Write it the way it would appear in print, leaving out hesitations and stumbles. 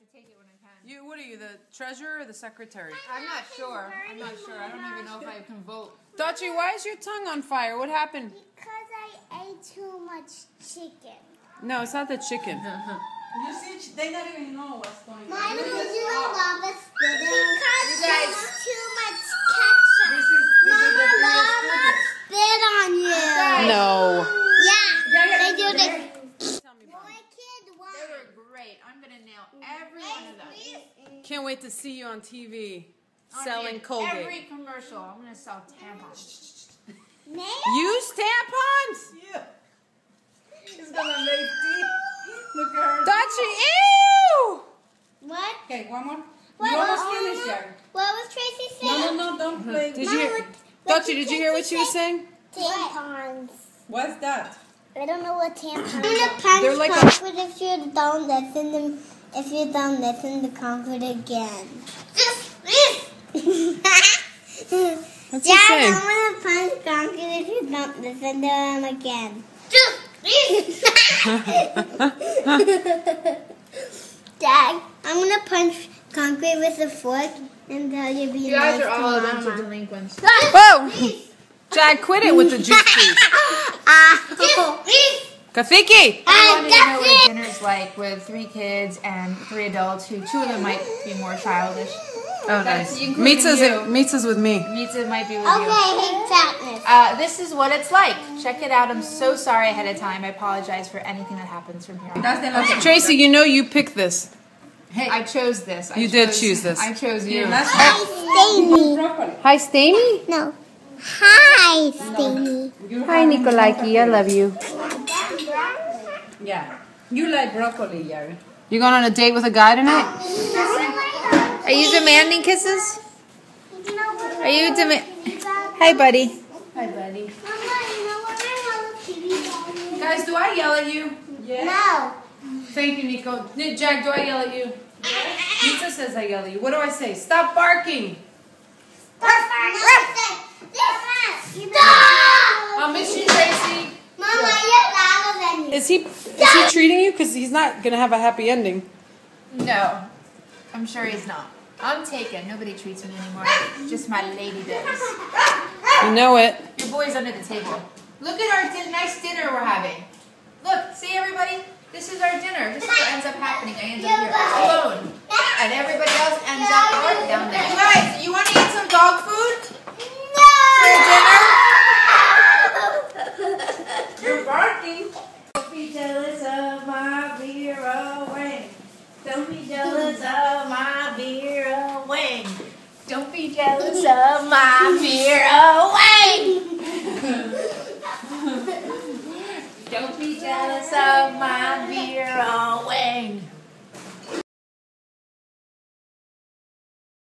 have to take it when I can. You, what are you, the treasurer or the secretary? I'm not sure. I don't even know if I can vote. Dachi, why is your tongue on fire? What happened? Because I ate too much chicken. No, it's not the chicken. You see, they don't even know what's going on. Mom, Mama spit on you. No. Yeah, they do this. They were great. I'm going to nail every one of them. Can't wait to see you on TV selling Colgate. Every commercial, I'm going to sell tampons. Use tampons? Yeah. She's going to make tea. Look at her. Dachi, ew! What? Okay, one more. You almost finished, Jack. What was Tracy saying? No, don't play. Dachi, did you hear what she was saying? Tampons. What's that? I don't know what tampons are. They're like comfort if you're down this in the comfort again. What's he saying? I don't want to punch concrete if you don't listen to them again. Dad, I'm gonna punch concrete with a fork until you're being nice. You guys are all a bunch of delinquents. Whoa! Jack, quit it with the juice, please. Kafiki! I wanted to know what dinner's like with 3 kids and 3 adults, who 2 of them might be more childish. Oh, nice. Mita's with me. Mita might be with you. Okay, exactly. This is what it's like. Check it out. I'm so sorry ahead of time. I apologize for anything that happens from here on. Okay. Tracy, you know you picked this. Hey, I chose this. You did choose this. I chose you. Hi, Stamie. Hi, Stamie? No. Hi, Stamie. Hi, Nikolaiki. I love you. Yeah. You like broccoli, Yara. You going on a date with a guy tonight? Are you demanding kisses? Are you demanding? Hi, buddy. Hi, buddy. Guys, do I yell at you? Yes. No. Thank you, Nico. Jack, do I yell at you? Yes. Lisa says I yell at you. What do I say? Stop barking. Stop barking. I'll miss you, Tracy. Mama, you're louder than you. Is he treating you? Because he's not going to have a happy ending. No. I'm sure he's not. I'm taken. Nobody treats me anymore. Just my lady does. You know it. Your boy's under the table. Look at our nice dinner we're having. Look, see everybody? This is our dinner. This is what ends up happening. I end up here alone. And everybody else ends up down there. Guys, you want to eat some dog food? You're barking. Don't be jealous of my beer away. Don't be jealous of my beer away. Don't be jealous of my beer away. Don't be jealous of my beer away.